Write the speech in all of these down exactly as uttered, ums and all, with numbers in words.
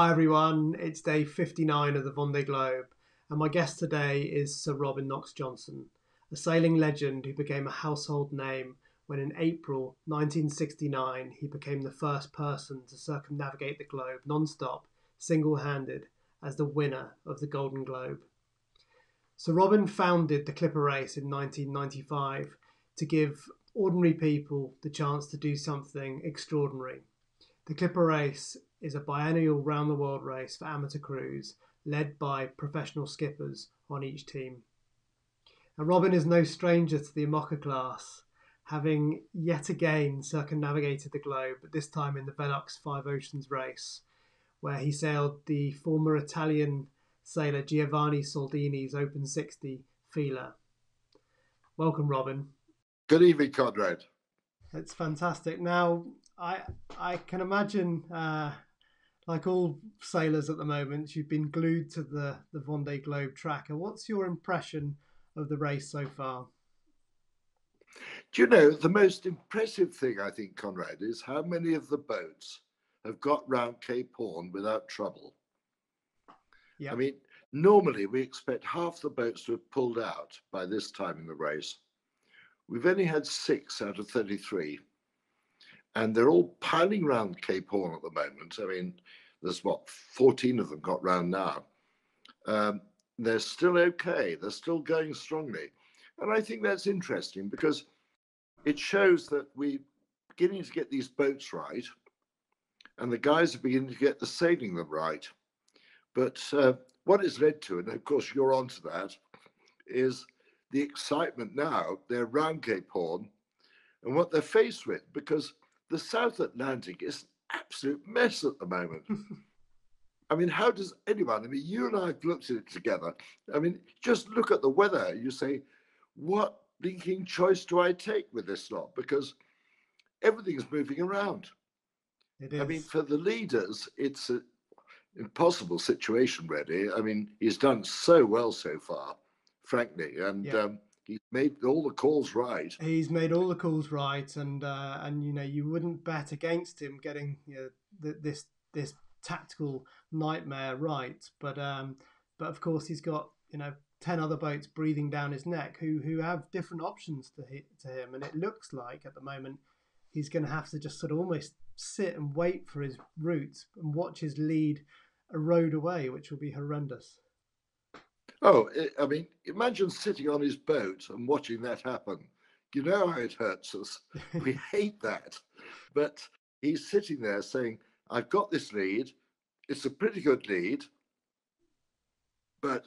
Hi everyone, it's day fifty-nine of the Vendée Globe, and my guest today is Sir Robin Knox Johnston, a sailing legend who became a household name when in April nineteen sixty-nine he became the first person to circumnavigate the globe non-stop, single-handed, as the winner of the Golden Globe. Sir Robin founded the Clipper Race in nineteen ninety-five to give ordinary people the chance to do something extraordinary. The Clipper Race is a biennial round-the-world race for amateur crews led by professional skippers on each team. And Robin is no stranger to the IMOCA class, having yet again circumnavigated the globe, but this time in the Velux Five Oceans race, where he sailed the former Italian sailor Giovanni Soldini's Open sixty, Fila. Welcome, Robin. Good evening, Conrad. It's fantastic. Now, I I can imagine, uh, like all sailors at the moment, you've been glued to the, the Vendée Globe tracker. What's your impression of the race so far? Do you know, the most impressive thing, I think, Conrad, is how many of the boats have got round Cape Horn without trouble. Yep. I mean, normally we expect half the boats to have pulled out by this time in the race. We've only had six out of thirty-three, and they're all piling round Cape Horn at the moment. I mean, there's what, fourteen of them got round now. Um, they're still okay. They're still going strongly. And I think that's interesting because it shows that we're beginning to get these boats right, and the guys are beginning to get the sailing them right. But uh, what it's led to, and of course you're onto that, is the excitement now. They're round Cape Horn and what they're faced with, because the South Atlantic is an absolute mess at the moment. I mean, how does anyone, I mean, you and I have looked at it together. I mean, just look at the weather. You say, what blinking choice do I take with this lot? Because everything's moving around. It is. I mean, for the leaders, it's an impossible situation, really. I mean, he's done so well so far, frankly. And yeah. um, he's made all the calls right. He's made all the calls right, and uh, and you know, you wouldn't bet against him getting, you know, th this this tactical nightmare right. But um, but of course he's got, you know, ten other boats breathing down his neck who who have different options to hit to him, and it looks like at the moment he's going to have to just sort of almost sit and wait for his route and watch his lead erode away, which will be horrendous. Oh, I mean, imagine sitting on his boat and watching that happen. You know how it hurts us. We hate that. But he's sitting there saying, I've got this lead. It's a pretty good lead. But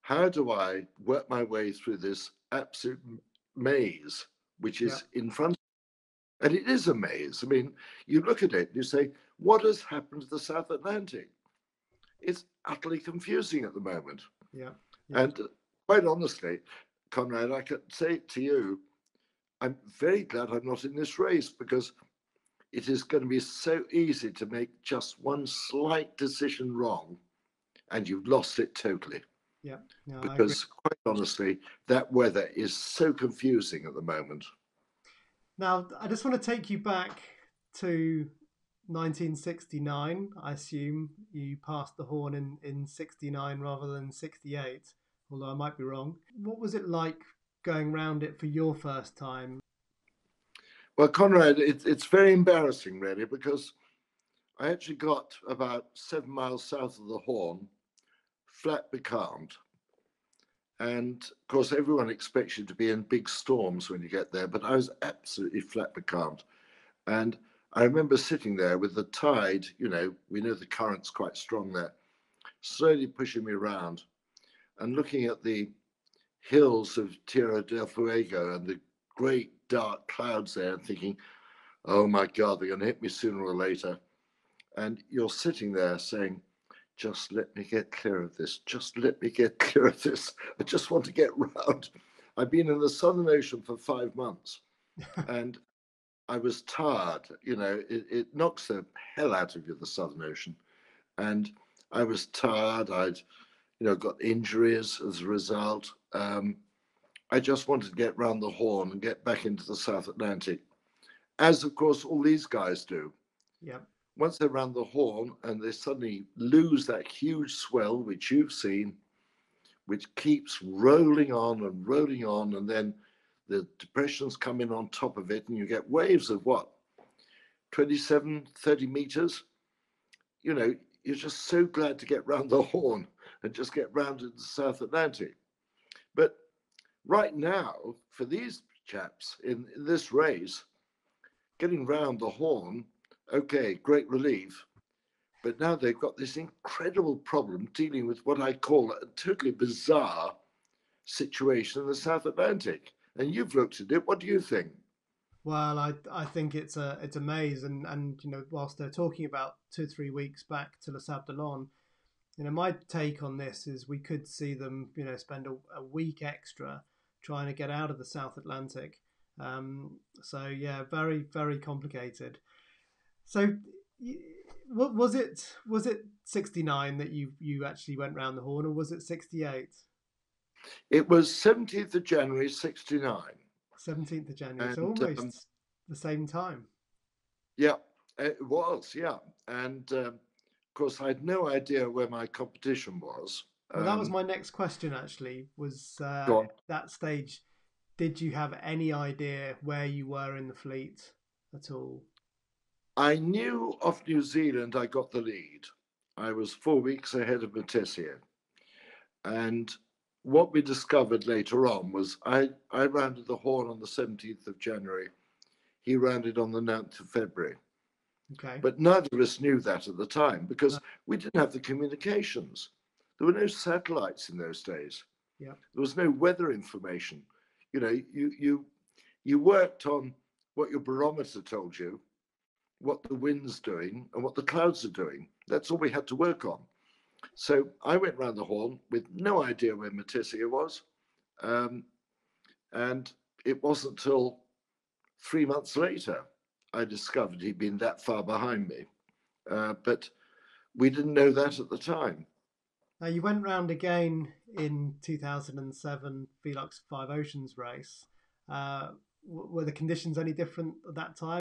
how do I work my way through this absolute maze, which is yeah. in front of me? And it is a maze. I mean, you look at it and you say, what has happened to the South Atlantic? It's utterly confusing at the moment. Yeah, yeah. And uh, quite honestly, Conrad, I can say it to you, I'm very glad I'm not in this race, because it is going to be so easy to make just one slight decision wrong and you've lost it totally. Yeah, no, because quite honestly, that weather is so confusing at the moment. Now, I just want to take you back to nineteen sixty-nine. I assume you passed the Horn in in sixty-nine rather than sixty-eight, although I might be wrong. What was it like going round it for your first time? Well, Conrad, it, it's very embarrassing really, because I actually got about seven miles south of the Horn, flat becalmed, and of course everyone expects you to be in big storms when you get there, but I was absolutely flat becalmed. And I remember sitting there with the tide, you know, we know the current's quite strong there, slowly pushing me around and looking at the hills of Tierra del Fuego and the great dark clouds there and thinking, oh my God, they're going to hit me sooner or later. And you're sitting there saying, just let me get clear of this. Just let me get clear of this. I just want to get round. I've been in the Southern Ocean for five months and I was tired, you know, it, it knocks the hell out of you, the Southern Ocean. And I was tired, I'd, you know, got injuries as a result. Um, I just wanted to get round the Horn and get back into the South Atlantic, as of course all these guys do. Yeah. once they're around the horn and they suddenly lose that huge swell, which you've seen, which keeps rolling on and rolling on, and then the depressions come in on top of it, and you get waves of what, twenty-seven, thirty meters. You know, you're just so glad to get round the horn and just get round into the South Atlantic. But right now, for these chaps in, in this race, getting round the horn, okay, great relief. But now they've got this incredible problem dealing with what I call a totally bizarre situation in the South Atlantic. And you've looked at it. What do you think? Well, I I think it's a it's a maze. And, and you know, whilst they're talking about two, three weeks back to La Sable, you know, my take on this is we could see them, you know, spend a, a week extra trying to get out of the South Atlantic. Um, so, yeah, very, very complicated. So... Y- What was it? Was it sixty-nine that you you actually went round the horn, or was it sixty-eight? It was seventeenth of January sixty-nine. Seventeenth of January, and, so almost um, the same time. Yeah, it was. Yeah, and um, of course I had no idea where my competition was. Well, um, that was my next question. Actually, was uh, at that stage, did you have any idea where you were in the fleet at all? I knew off New Zealand I got the lead. I was four weeks ahead of Moitessier. And what we discovered later on was I, I rounded the horn on the seventeenth of January. He rounded on the ninth of February. Okay. But neither of us knew that at the time because we didn't have the communications. There were no satellites in those days. Yeah. There was no weather information. You know, you you you worked on what your barometer told you, what the wind's doing and what the clouds are doing. That's all we had to work on. So I went round the horn with no idea where Moitessier was. Um, and it wasn't till three months later I discovered he'd been that far behind me. Uh, but we didn't know that at the time. Now you went round again in two thousand seven Velux Five Oceans race. Uh, were the conditions any different at that time?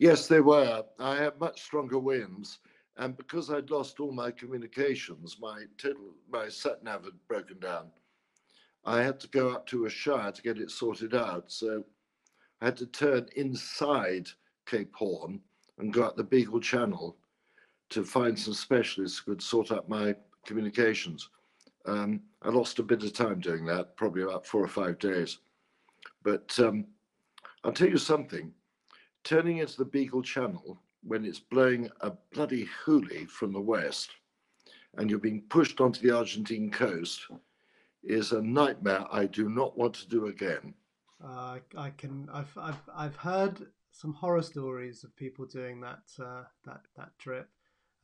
Yes, they were. I had much stronger winds, and because I'd lost all my communications, my total, my sat nav had broken down. I had to go up to a shire to get it sorted out. So I had to turn inside Cape Horn and go up the Beagle Channel to find some specialists who could sort out my communications. Um, I lost a bit of time doing that, probably about four or five days. But um, I'll tell you something. Turning into the Beagle Channel when it's blowing a bloody hoolie from the west and you're being pushed onto the Argentine coast is a nightmare I do not want to do again. Uh, I can, I've, I've, I've heard some horror stories of people doing that, uh, that, that trip.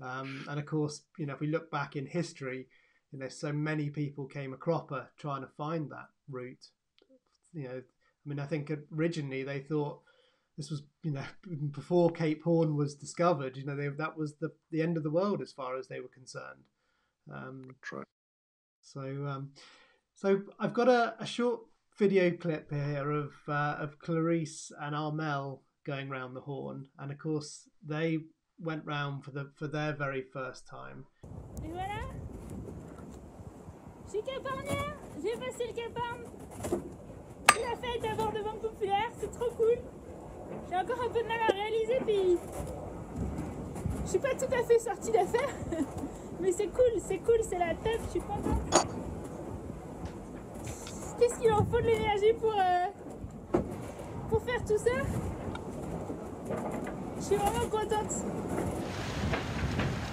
Um, and of course, you know, if we look back in history, you know, so many people came a cropper trying to find that route. You know, I mean, I think originally they thought, this was, you know, before Cape Horn was discovered, you know, they, that was the, the end of the world as far as they were concerned. Um, right. So um, so I've got a, a short video clip here of uh, of Clarisse and Armel going round the horn. And, of course, they went round for the for their very first time. Et voilà. Je suis capernien. J'ai passé le capern. La fête à bord de Banque Populaire, c'est trop cool. J'ai encore un peu de mal à réaliser, puis je suis pas tout à fait sortie d'affaire, mais c'est cool, c'est cool, c'est la tête, je suis contente. Qu'est-ce qu'il en faut de l'énergie pour, euh, pour faire tout ça? Je suis vraiment contente.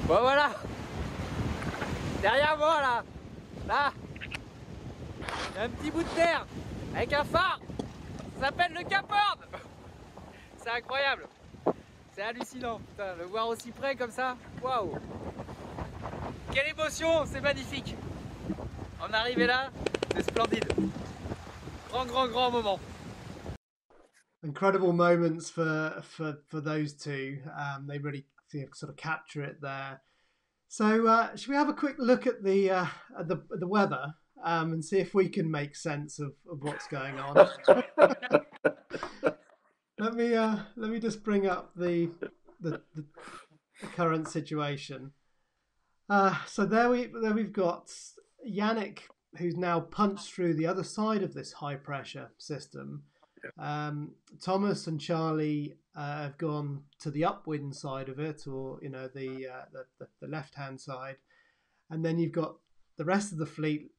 Bon voilà, derrière moi là, là, il y a un petit bout de terre avec un phare, ça s'appelle le Cape Horn. C'est incroyable, c'est hallucinant, putain, le voir aussi près comme ça, waouh! Quelle émotion, c'est magnifique! En arrivé là, c'est splendide. Grand, grand, grand moment. Incredible moments for for for those two. Um, they really sort of capture it there. So, uh, should we have a quick look at the uh, at the the weather um, and see if we can make sense of, of what's going on? Let me uh, let me just bring up the the, the current situation. Uh, so there, we, there we've got Yannick, who's now punched through the other side of this high-pressure system. Um, Thomas and Charlie uh, have gone to the upwind side of it, or, you know, the, uh, the, the, the left-hand side. And then you've got the rest of the fleet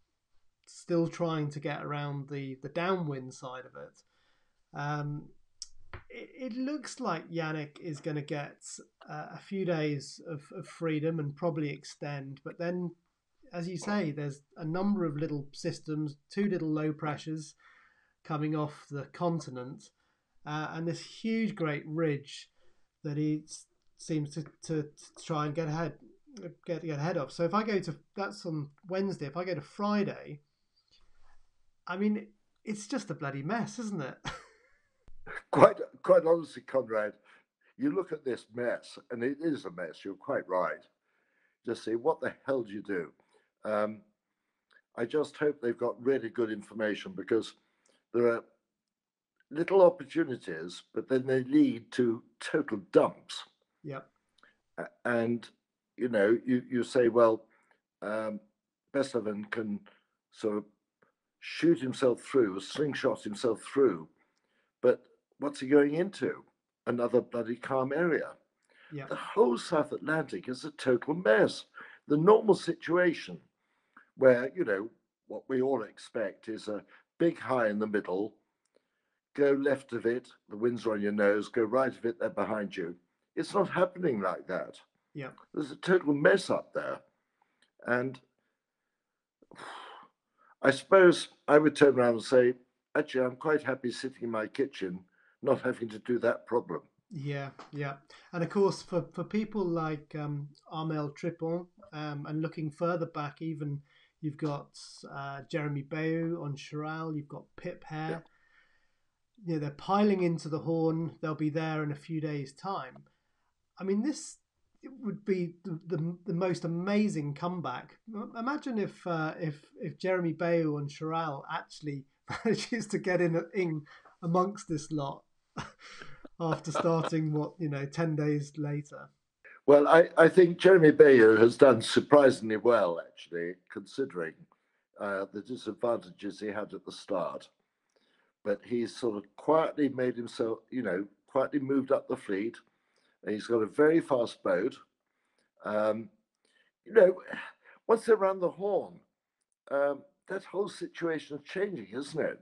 still trying to get around the, the downwind side of it. Um, it, it looks like Yannick is going to get uh, a few days of, of freedom and probably extend. But then, as you say, there's a number of little systems, two little low pressures coming off the continent, uh, and this huge great ridge that he seems to, to, to try and get ahead get get ahead of. So if I go to, that's on Wednesday, if I go to Friday, I mean, it's just a bloody mess, isn't it? quite quite honestly, Conrad, you look at this mess, and it is a mess. You're quite right. Just say, what the hell do you do? Um, I just hope they've got really good information, because there are little opportunities, but then they lead to total dumps. Yeah. And, you know, you, you say, well, um, Besleven can sort of shoot himself through, slingshot himself through, but what's he going into? Another bloody calm area. Yep. The whole South Atlantic is a total mess. The normal situation where, you know, what we all expect is a big high in the middle, go left of it, the winds are on your nose, go right of it, they're behind you. It's not happening like that. Yeah. There's a total mess up there. And I suppose I would turn around and say, actually, I'm quite happy sitting in my kitchen, not having to do that problem. Yeah, yeah. And of course, for, for people like um, Armel Tripon, um, and looking further back even, you've got uh, Jérémie Beyou on Chirale. You've got Pip Hare. Yeah. You know, they're piling into the Horn. They'll be there in a few days' time. I mean, this would be the the, the most amazing comeback. Imagine if uh, if if Jérémie Beyou on Chirale actually manages to get in, in amongst this lot after starting what, you know, ten days later. Well, I, I think Jérémie Beyou has done surprisingly well, actually, considering uh, the disadvantages he had at the start. But he's sort of quietly made himself, you know, quietly moved up the fleet. And he's got a very fast boat. Um, you know, once they're around the Horn, um, that whole situation is changing, isn't it?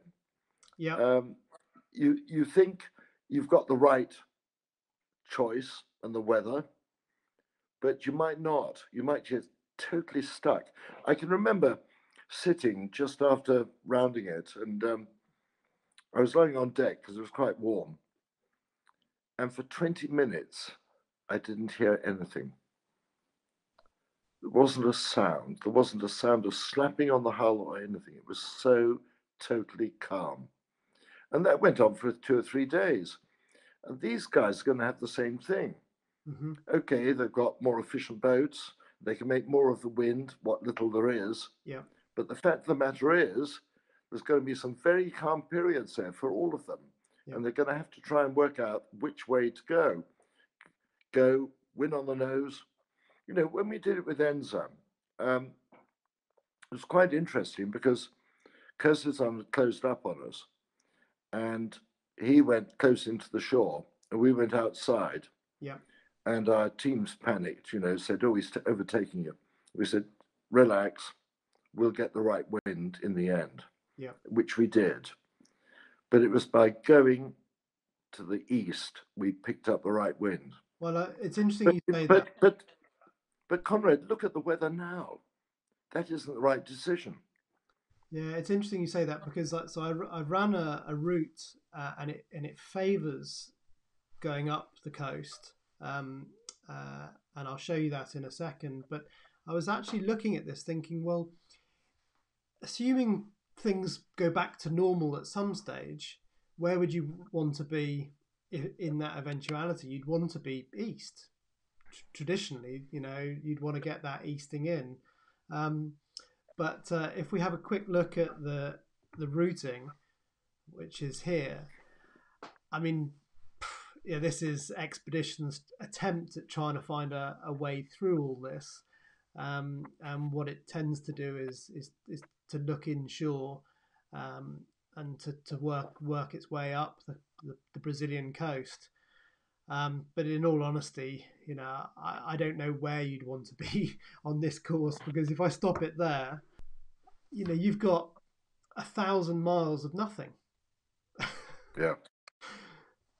Yeah. Um, you, you think you've got the right choice and the weather, but you might not. You might get totally stuck. I can remember sitting just after rounding it, and um, I was lying on deck because it was quite warm. And for twenty minutes, I didn't hear anything. There wasn't a sound. There wasn't a sound of slapping on the hull or anything. It was so totally calm. And that went on for two or three days. And these guys are going to have the same thing. Mm-hmm. Okay, they've got more efficient boats. They can make more of the wind, what little there is. Yeah. But the fact of the matter is, there's going to be some very calm periods there for all of them. Yeah. And they're going to have to try and work out which way to go. Go, wind on the nose. You know, when we did it with Enza, um, it was quite interesting because Kersizan closed up on us. And he went close into the shore. And we went outside. Yeah. And our teams panicked, you know, said, oh, he's overtaking you. We said, relax, we'll get the right wind in the end, yeah, which we did. But it was by going to the east, we picked up the right wind. Well, uh, it's interesting but, you say but, that. But, but Conrad, look at the weather now. That isn't the right decision. Yeah, it's interesting you say that because like, so I, I ran a, a route uh, and it and it favours going up the coast. Um, uh, and I'll show you that in a second. But I was actually looking at this thinking, well, assuming things go back to normal at some stage, where would you want to be in that eventuality? You'd want to be east. Traditionally, you know, you'd want to get that easting in. Um, but uh, if we have a quick look at the the routing, which is here, I mean, you know, this is Expedition's attempt at trying to find a, a way through all this. Um, and what it tends to do is is, is to look inshore um, and to, to work work its way up the, the, the Brazilian coast. Um, but in all honesty, you know, I, I don't know where you'd want to be on this course, because if I stop it there, you know, you've got a thousand miles of nothing. Yeah.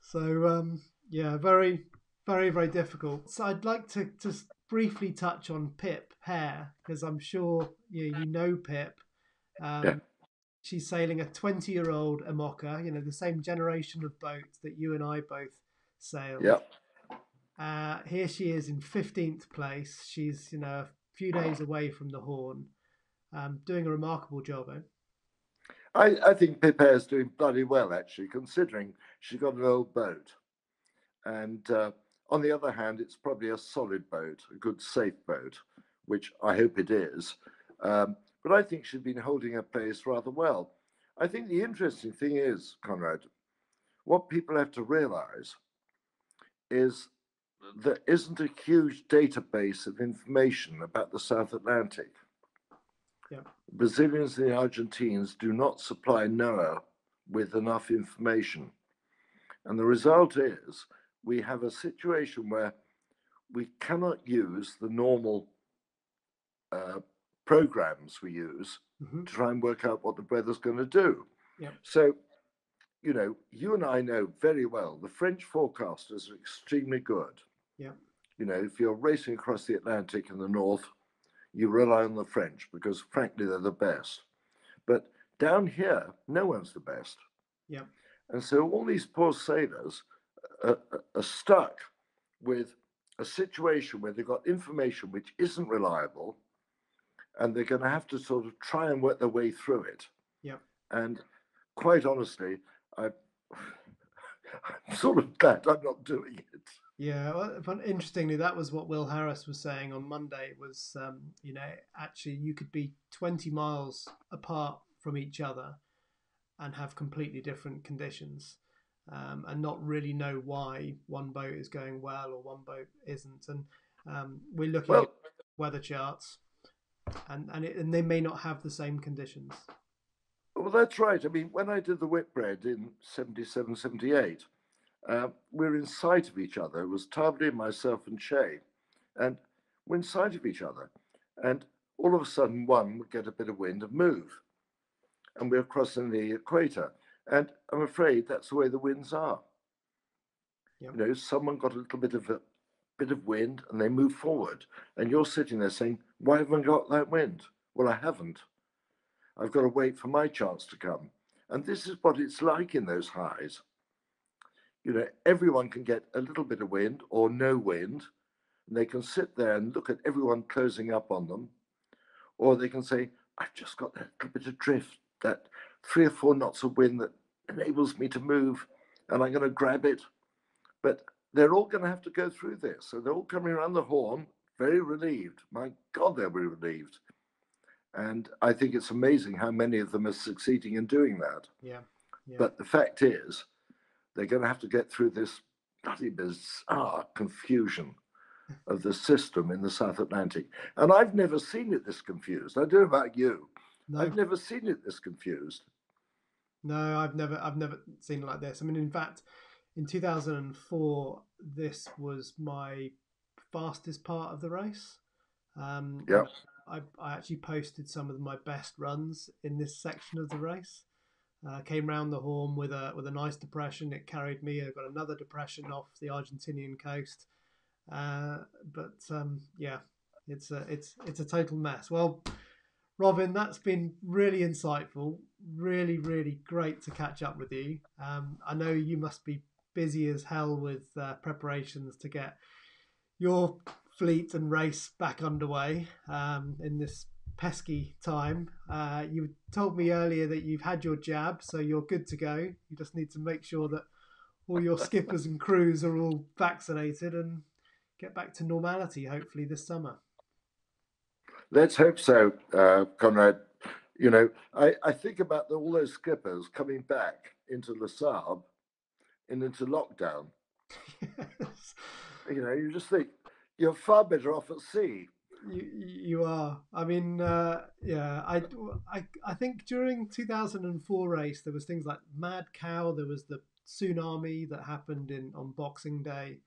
So, um, yeah, very, very, very difficult. So I'd like to just briefly touch on Pip Hare, because I'm sure you, you know Pip. Um, yeah. She's sailing a twenty-year-old IMOCA, you know, the same generation of boats that you and I both sailed. Yeah. Uh, here she is in fifteenth place. She's, you know, a few days away from the Horn, um, doing a remarkable job, eh? I, I think Pip Hare's doing bloody well, actually, considering she got an old boat. And uh, on the other hand, it's probably a solid boat, a good, safe boat, which I hope it is. Um, but I think she's been holding her place rather well. I think the interesting thing is, Conrad, what people have to realise is there isn't a huge database of information about the South Atlantic. Yeah. Brazilians and the Argentines do not supply NOAA with enough information. And the result is we have a situation where we cannot use the normal uh, programs we use mm-hmm. to try and work out what the weather's going to do. Yeah. So, you know, you and I know very well the French forecasters are extremely good. Yeah. You know, if you're racing across the Atlantic in the north, you rely on the French because, frankly, they're the best. But down here, no one's the best. Yeah. And so all these poor sailors are, are stuck with a situation where they've got information which isn't reliable, and they're going to have to sort of try and work their way through it. Yeah. And quite honestly, I, I'm sort of glad I'm not doing it. Yeah, well, interestingly, that was what Will Harris was saying on Monday. Was um, you know, actually you could be twenty miles apart from each other and have completely different conditions, um, and not really know why one boat is going well or one boat isn't. And um, we're looking well, at weather charts, and and, it, and they may not have the same conditions. Well, that's right. I mean, when I did the Whitbread in seventy-seven, seventy-eight. Uh, we were in sight of each other. It was Tarley, myself, and Shay, and we're in sight of each other. And all of a sudden, one would get a bit of wind and move, and we were crossing the equator. And I'm afraid that's the way the winds are. Yep. You know, someone got a little bit of a bit of wind, and they move forward. And you're sitting there saying, "Why haven't I got that wind?" Well, I haven't. I've got to wait for my chance to come. And this is what it's like in those highs. You know, everyone can get a little bit of wind or no wind, and they can sit there and look at everyone closing up on them, or they can say, I've just got that little bit of drift, that three or four knots of wind that enables me to move, and I'm going to grab it. But they're all going to have to go through this. So they're all coming around the Horn, very relieved. My God, they'll be relieved. And I think it's amazing how many of them are succeeding in doing that. Yeah. yeah. But the fact is, they're going to have to get through this bloody bizarre confusion of the system in the South Atlantic. And I've never seen it this confused. I don't know about you. No. I've never seen it this confused. No, I've never, I've never seen it like this. I mean, in fact, in two thousand four, this was my fastest part of the race. Um, yeah. I, I actually posted some of my best runs in this section of the race. Uh, came round the Horn with a with a nice depression. It carried me. I got another depression off the Argentinian coast. Uh, but um, yeah, it's a it's it's a total mess. Well, Robin, that's been really insightful. Really, really great to catch up with you. Um, I know you must be busy as hell with uh, preparations to get your fleet and race back underway um, in this pesky time. Uh, you told me earlier that you've had your jab, so you're good to go. You just need to make sure that all your skippers and crews are all vaccinated and get back to normality, hopefully this summer. Let's hope so, uh, Conrad. You know, I, I think about the, all those skippers coming back into La Sable and into lockdown You know, you just think you're far better off at sea. You you are. I mean, uh, yeah. I, I I think during two thousand four race there was things like Mad Cow. There was the tsunami that happened in on Boxing Day.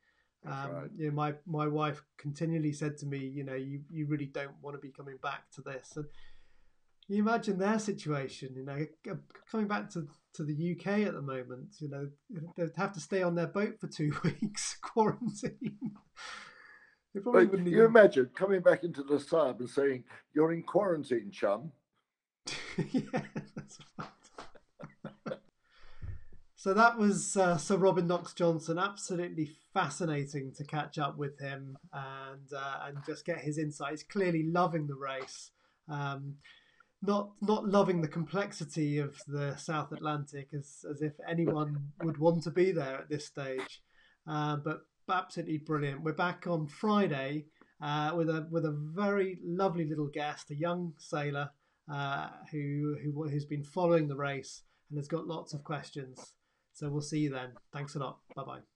Um, right. You know, my my wife continually said to me, you know, you you really don't want to be coming back to this. And you imagine their situation. You know, coming back to to the U K at the moment. You know, they'd have to stay on their boat for two weeks quarantine. Well, can you even... imagine coming back into the sub and saying, "You're in quarantine, chum"? Yeah, that's right. So that was uh, Sir Robin Knox Johnston. Absolutely fascinating to catch up with him and uh, and just get his insights. Clearly loving the race, um, not not loving the complexity of the South Atlantic, as as if anyone would want to be there at this stage, uh, but. Absolutely brilliant. We're back on Friday uh, with a with a very lovely little guest, a young sailor uh, who, who who's been following the race and has got lots of questions. So we'll see you then. Thanks a lot. Bye bye.